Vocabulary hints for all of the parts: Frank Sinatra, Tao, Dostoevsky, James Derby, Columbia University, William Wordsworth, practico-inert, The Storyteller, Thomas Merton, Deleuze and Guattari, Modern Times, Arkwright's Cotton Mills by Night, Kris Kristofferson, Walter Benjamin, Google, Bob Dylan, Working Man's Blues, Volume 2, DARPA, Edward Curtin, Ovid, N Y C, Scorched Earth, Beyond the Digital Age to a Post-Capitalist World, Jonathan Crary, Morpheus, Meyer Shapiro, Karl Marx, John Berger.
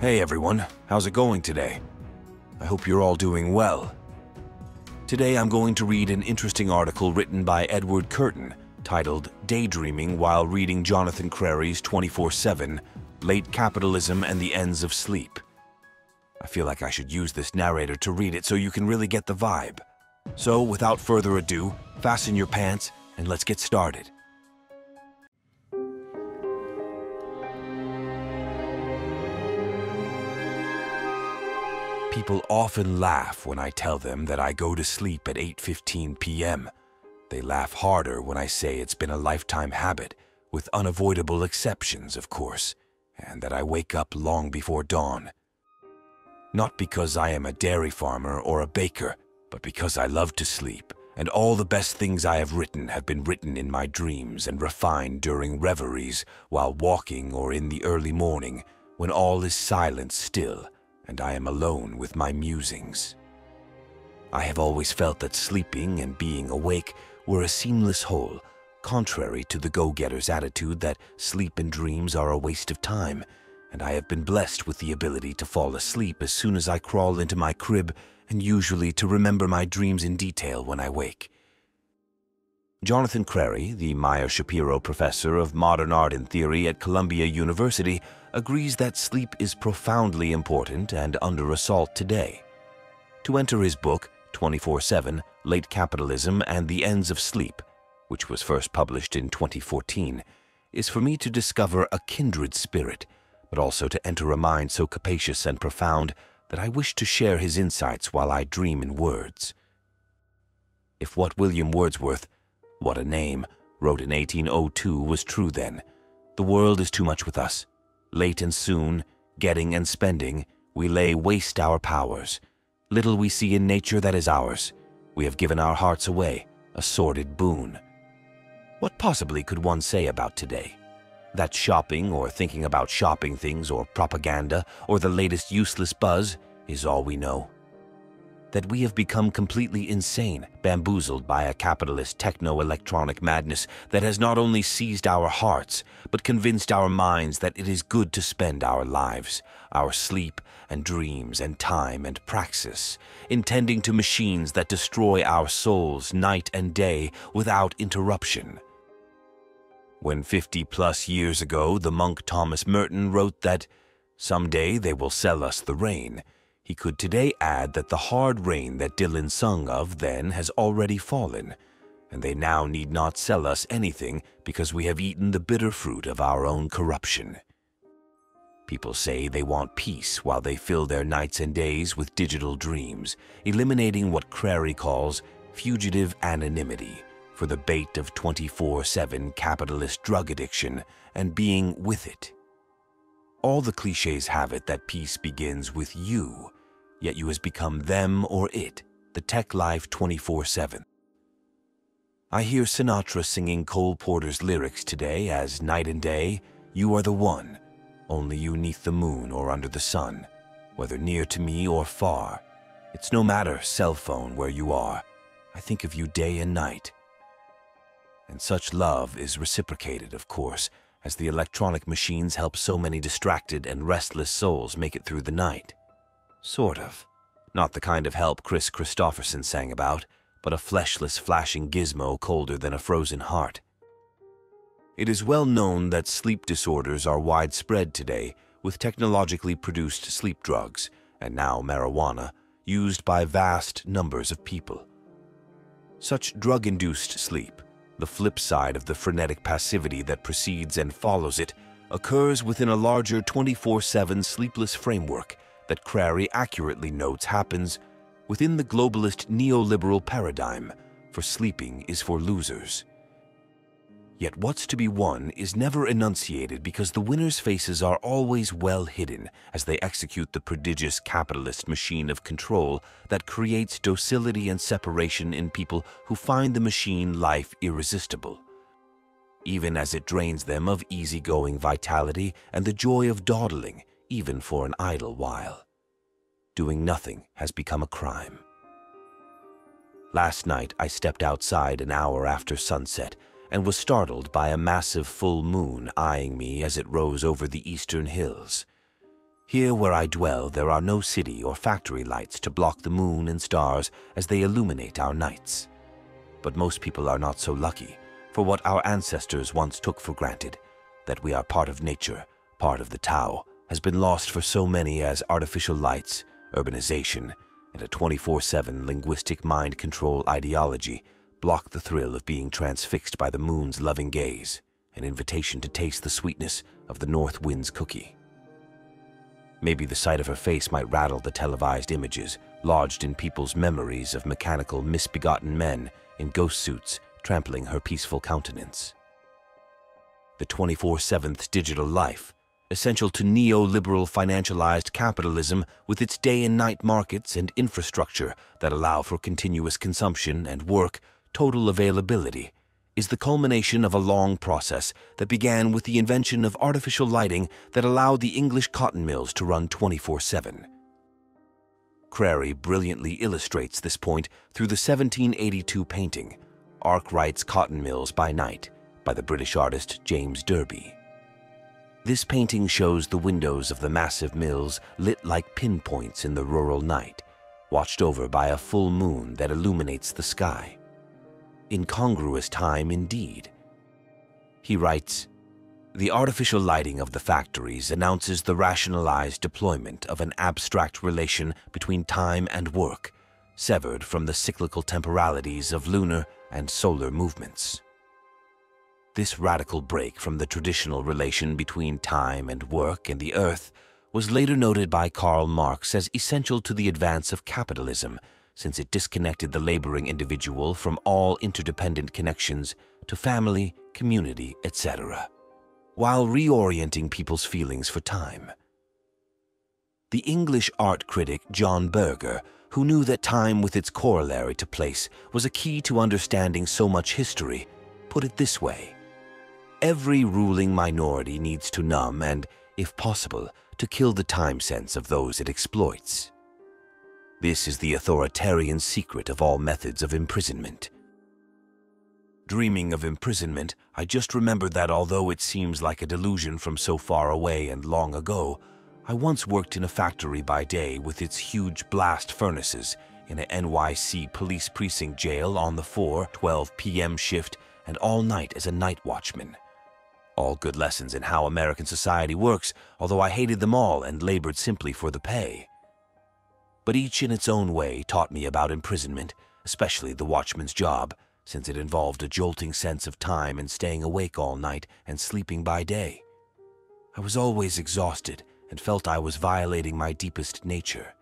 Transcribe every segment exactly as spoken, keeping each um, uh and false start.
Hey everyone, how's it going today? I hope you're all doing well. Today I'm going to read an interesting article written by Edward Curtin titled Daydreaming While Reading Jonathan Crary's twenty-four seven, Late Capitalism and the Ends of Sleep. I feel like I should use this narrator to read it so you can really get the vibe. So without further ado, fasten your pants and let's get started. People often laugh when I tell them that I go to sleep at eight fifteen p m They laugh harder when I say it's been a lifetime habit, with unavoidable exceptions, of course, and that I wake up long before dawn. Not because I am a dairy farmer or a baker, but because I love to sleep, and all the best things I have written have been written in my dreams and refined during reveries, while walking or in the early morning, when all is silent still, and I am alone with my musings. I have always felt that sleeping and being awake were a seamless whole, contrary to the go-getter's attitude that sleep and dreams are a waste of time, and I have been blessed with the ability to fall asleep as soon as I crawl into my crib and usually to remember my dreams in detail when I wake. Jonathan Crary, the Meyer Shapiro Professor of Modern Art and Theory at Columbia University, agrees that sleep is profoundly important and under assault today. To enter his book, twenty-four seven, Late Capitalism and the Ends of Sleep, which was first published in twenty fourteen, is for me to discover a kindred spirit, but also to enter a mind so capacious and profound that I wish to share his insights while I dream in words. If what William Wordsworth, what a name, wrote in eighteen oh two was true then, the world is too much with us. Late and soon, getting and spending, we lay waste our powers. Little we see in nature that is ours. We have given our hearts away, a sordid boon. What possibly could one say about today? That shopping or thinking about shopping things or propaganda or the latest useless buzz is all we know. That we have become completely insane, bamboozled by a capitalist techno-electronic madness that has not only seized our hearts, but convinced our minds that it is good to spend our lives, our sleep and dreams and time and praxis, intending to machines that destroy our souls night and day without interruption. When fifty plus years ago, the monk Thomas Merton wrote that, "Someday they will sell us the rain," he could today add that the hard rain that Dylan sung of then has already fallen, and they now need not sell us anything because we have eaten the bitter fruit of our own corruption. People say they want peace while they fill their nights and days with digital dreams, eliminating what Crary calls fugitive anonymity for the bait of twenty-four seven capitalist drug addiction and being with it. All the cliches have it that peace begins with you, yet you has become them or it, the tech life twenty-four seven. I hear Sinatra singing Cole Porter's lyrics today as night and day, you are the one, only you neath the moon or under the sun, whether near to me or far. It's no matter, cell phone, where you are. I think of you day and night. And such love is reciprocated, of course, as the electronic machines help so many distracted and restless souls make it through the night. Sort of. Not the kind of help Kris Kristofferson sang about, but a fleshless flashing gizmo colder than a frozen heart. It is well known that sleep disorders are widespread today, with technologically produced sleep drugs, and now marijuana, used by vast numbers of people. Such drug-induced sleep, the flip side of the frenetic passivity that precedes and follows it, occurs within a larger twenty-four seven sleepless framework that Crary accurately notes happens within the globalist neoliberal paradigm, for sleeping is for losers. Yet what's to be won is never enunciated because the winners' faces are always well hidden as they execute the prodigious capitalist machine of control that creates docility and separation in people who find the machine life irresistible, even as it drains them of easygoing vitality and the joy of dawdling, even for an idle while. Doing nothing has become a crime. Last night, I stepped outside an hour after sunset and was startled by a massive full moon eyeing me as it rose over the eastern hills. Here where I dwell, there are no city or factory lights to block the moon and stars as they illuminate our nights. But most people are not so lucky for what our ancestors once took for granted, that we are part of nature, part of the Tao, has been lost for so many as artificial lights, urbanization, and a twenty-four seven linguistic mind control ideology block the thrill of being transfixed by the moon's loving gaze, an invitation to taste the sweetness of the north wind's cookie. Maybe the sight of her face might rattle the televised images lodged in people's memories of mechanical, misbegotten men in ghost suits trampling her peaceful countenance. The twenty-four seventh digital life, essential to neoliberal financialized capitalism with its day and night markets and infrastructure that allow for continuous consumption and work, total availability, is the culmination of a long process that began with the invention of artificial lighting that allowed the English cotton mills to run twenty-four seven. Crary brilliantly illustrates this point through the seventeen eighty-two painting, Arkwright's Cotton Mills by Night, by the British artist James Derby. This painting shows the windows of the massive mills lit like pinpoints in the rural night, watched over by a full moon that illuminates the sky. Incongruous time indeed. He writes, "The artificial lighting of the factories announces the rationalized deployment of an abstract relation between time and work, severed from the cyclical temporalities of lunar and solar movements." This radical break from the traditional relation between time and work and the earth was later noted by Karl Marx as essential to the advance of capitalism, since it disconnected the laboring individual from all interdependent connections to family, community, et cetera, while reorienting people's feelings for time. The English art critic John Berger, who knew that time with its corollary to place was a key to understanding so much history, put it this way: "Every ruling minority needs to numb and, if possible, to kill the time sense of those it exploits." This is the authoritarian secret of all methods of imprisonment. Dreaming of imprisonment, I just remembered that although it seems like a delusion from so far away and long ago, I once worked in a factory by day with its huge blast furnaces in a N Y C police precinct jail on the four twelve p m shift and all night as a night watchman. All good lessons in how American society works, although I hated them all and labored simply for the pay. But each in its own way taught me about imprisonment, especially the watchman's job, since it involved a jolting sense of time and staying awake all night and sleeping by day. I was always exhausted and felt I was violating my deepest nature.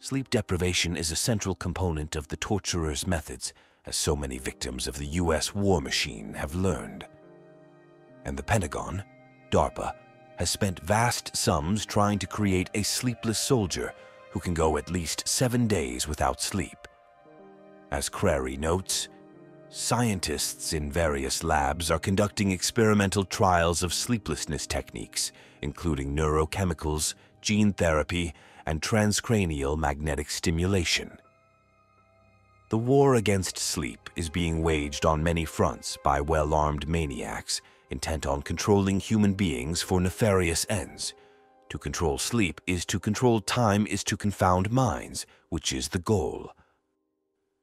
Sleep deprivation is a central component of the torturer's methods, as so many victims of the U S war machine have learned. And the Pentagon, DARPA, has spent vast sums trying to create a sleepless soldier who can go at least seven days without sleep. As Crary notes, scientists in various labs are conducting experimental trials of sleeplessness techniques, including neurochemicals, gene therapy, and transcranial magnetic stimulation. The war against sleep is being waged on many fronts by well-armed maniacs intent on controlling human beings for nefarious ends. To control sleep is to control time is to confound minds, which is the goal.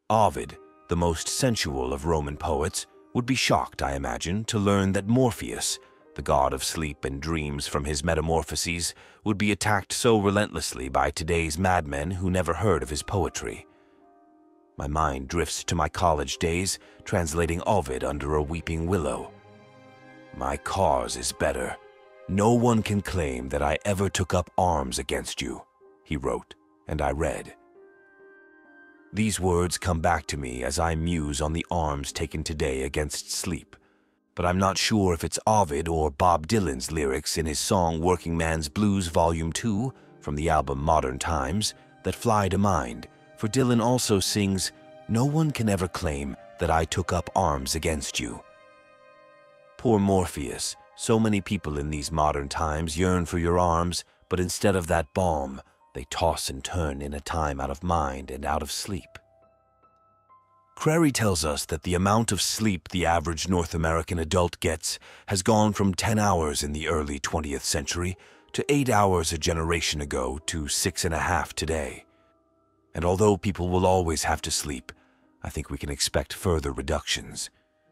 Ovid, the most sensual of Roman poets, would be shocked, I imagine, to learn that Morpheus, the god of sleep and dreams from his Metamorphoses, would be attacked so relentlessly by today's madmen who never heard of his poetry. My mind drifts to my college days, translating Ovid under a weeping willow. My cause is better. No one can claim that I ever took up arms against you, he wrote, and I read. These words come back to me as I muse on the arms taken today against sleep, but I'm not sure if it's Ovid or Bob Dylan's lyrics in his song Working Man's Blues Volume two from the album Modern Times that fly to mind, for Dylan also sings, "No one can ever claim that I took up arms against you." Poor Morpheus. So many people in these modern times yearn for your arms, but instead of that balm, they toss and turn in a time out of mind and out of sleep. Crary tells us that the amount of sleep the average North American adult gets has gone from ten hours in the early twentieth century to eight hours a generation ago to six and a half today. And although people will always have to sleep, I think we can expect further reductions.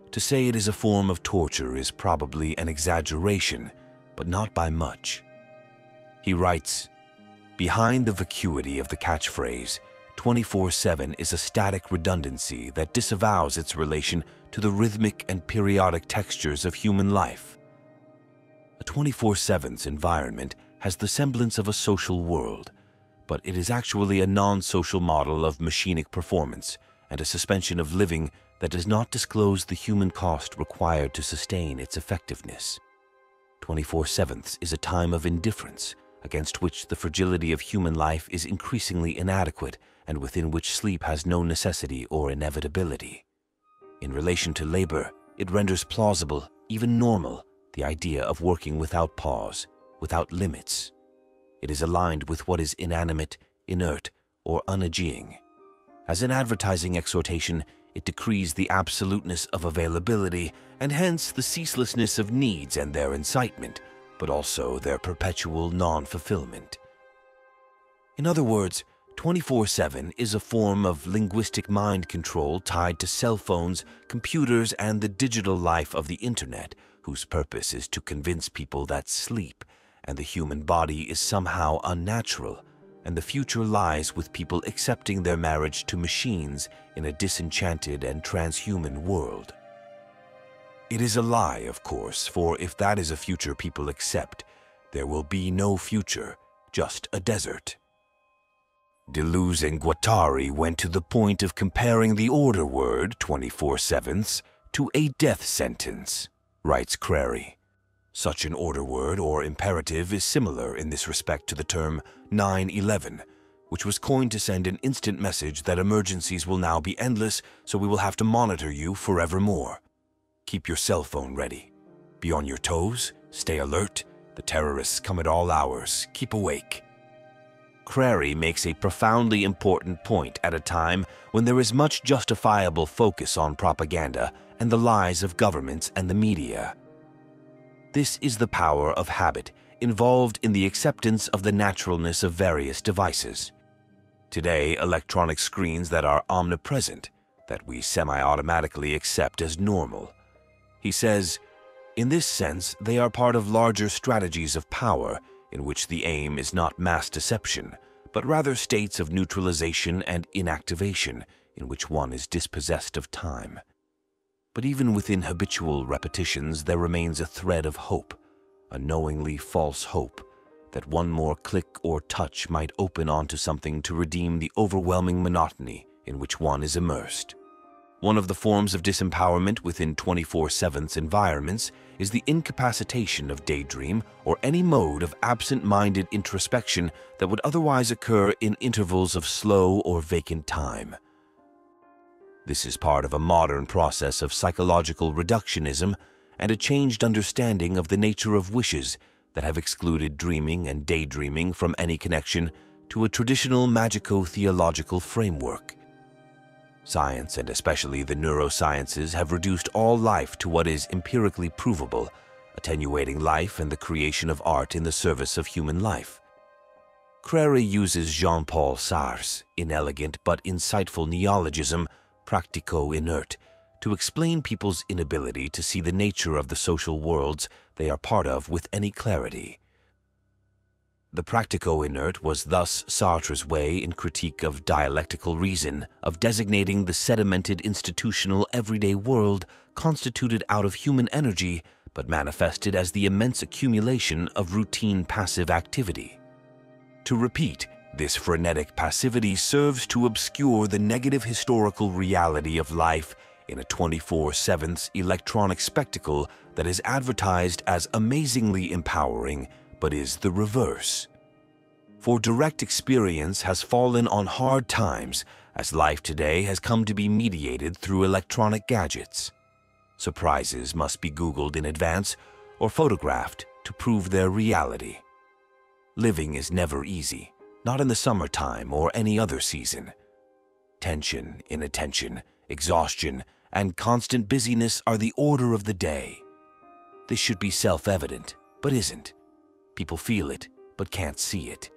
To say it is a form of torture is probably an exaggeration, but not by much. He writes, "Behind the vacuity of the catchphrase, twenty-four seven is a static redundancy that disavows its relation to the rhythmic and periodic textures of human life. A twenty-four seven's environment has the semblance of a social world, but it is actually a non-social model of machinic performance and a suspension of living that does not disclose the human cost required to sustain its effectiveness. twenty-four sevenths is a time of indifference, against which the fragility of human life is increasingly inadequate and within which sleep has no necessity or inevitability. In relation to labor, it renders plausible, even normal, the idea of working without pause, without limits. It is aligned with what is inanimate, inert, or unaging. As an advertising exhortation, it decrees the absoluteness of availability and hence the ceaselessness of needs and their incitement, but also their perpetual non-fulfillment. In other words, twenty-four seven is a form of linguistic mind control tied to cell phones, computers, and the digital life of the internet, whose purpose is to convince people that sleep and the human body is somehow unnatural, and the future lies with people accepting their marriage to machines in a disenchanted and transhuman world. It is a lie, of course, for if that is a future people accept, there will be no future, just a desert." Deleuze and Guattari went to the point of comparing the order word, twenty-four sevenths, to a death sentence, writes Crary. Such an order word or imperative is similar in this respect to the term nine eleven, which was coined to send an instant message that emergencies will now be endless, so we will have to monitor you forevermore. Keep your cell phone ready. Be on your toes, stay alert. The terrorists come at all hours, keep awake. Crary makes a profoundly important point at a time when there is much justifiable focus on propaganda and the lies of governments and the media. This is the power of habit, involved in the acceptance of the naturalness of various devices. Today, electronic screens that are omnipresent, that we semi-automatically accept as normal. He says, "In this sense, they are part of larger strategies of power, in which the aim is not mass deception, but rather states of neutralization and inactivation, in which one is dispossessed of time." But even within habitual repetitions, there remains a thread of hope, a knowingly false hope, that one more click or touch might open onto something to redeem the overwhelming monotony in which one is immersed. One of the forms of disempowerment within twenty-four seventh's environments is the incapacitation of daydream or any mode of absent-minded introspection that would otherwise occur in intervals of slow or vacant time. This is part of a modern process of psychological reductionism and a changed understanding of the nature of wishes that have excluded dreaming and daydreaming from any connection to a traditional magico-theological framework. Science, and especially the neurosciences, have reduced all life to what is empirically provable, attenuating life and the creation of art in the service of human life. Crary uses Jean-Paul Sartre's inelegant but insightful neologism, practico-inert, to explain people's inability to see the nature of the social worlds they are part of with any clarity. The practico-inert was thus Sartre's way in critique of dialectical reason, of designating the sedimented institutional everyday world constituted out of human energy but manifested as the immense accumulation of routine passive activity. To repeat, this frenetic passivity serves to obscure the negative historical reality of life in a twenty-four seventh's electronic spectacle that is advertised as amazingly empowering, but is the reverse. For direct experience has fallen on hard times, as life today has come to be mediated through electronic gadgets. Surprises must be Googled in advance or photographed to prove their reality. Living is never easy. Not in the summertime or any other season. Tension, inattention, exhaustion, and constant busyness are the order of the day. This should be self-evident, but isn't. People feel it, but can't see it.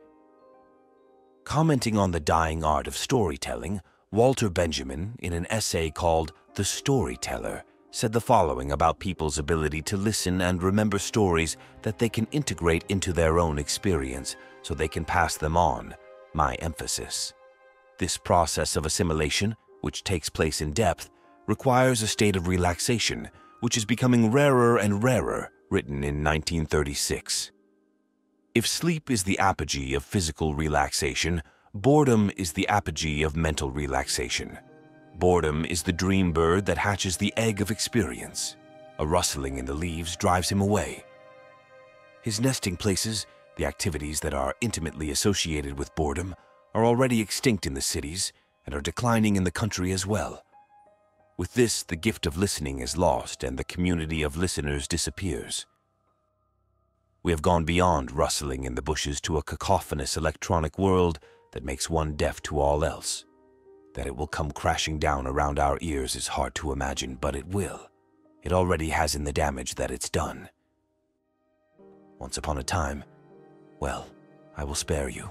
Commenting on the dying art of storytelling, Walter Benjamin, in an essay called The Storyteller, said the following about people's ability to listen and remember stories that they can integrate into their own experience so they can pass them on, my emphasis. This process of assimilation, which takes place in depth, requires a state of relaxation, which is becoming rarer and rarer, written in nineteen thirty-six. If sleep is the apogee of physical relaxation, boredom is the apogee of mental relaxation. Boredom is the dream bird that hatches the egg of experience. A rustling in the leaves drives him away. His nesting places, the activities that are intimately associated with boredom, are already extinct in the cities and are declining in the country as well. With this, the gift of listening is lost and the community of listeners disappears. We have gone beyond rustling in the bushes to a cacophonous electronic world that makes one deaf to all else. That it will come crashing down around our ears is hard to imagine, but it will. It already has in the damage that it's done. Once upon a time, well, I will spare you.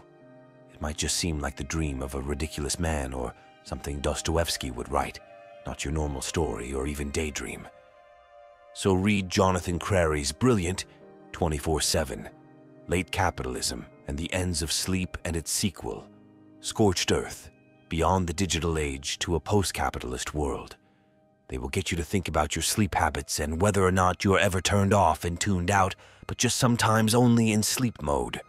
It might just seem like the dream of a ridiculous man or something Dostoevsky would write, not your normal story or even daydream. So read Jonathan Crary's brilliant twenty-four seven, Late Capitalism and the Ends of Sleep and its Sequel, Scorched Earth, Beyond the Digital Age to a Post-Capitalist World. They will get you to think about your sleep habits and whether or not you're ever turned off and tuned out, but just sometimes only in sleep mode.